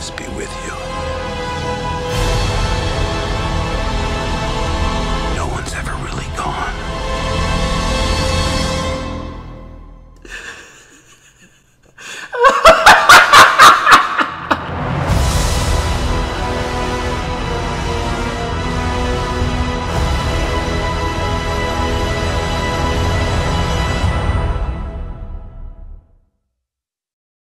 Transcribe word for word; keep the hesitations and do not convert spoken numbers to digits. always be with you.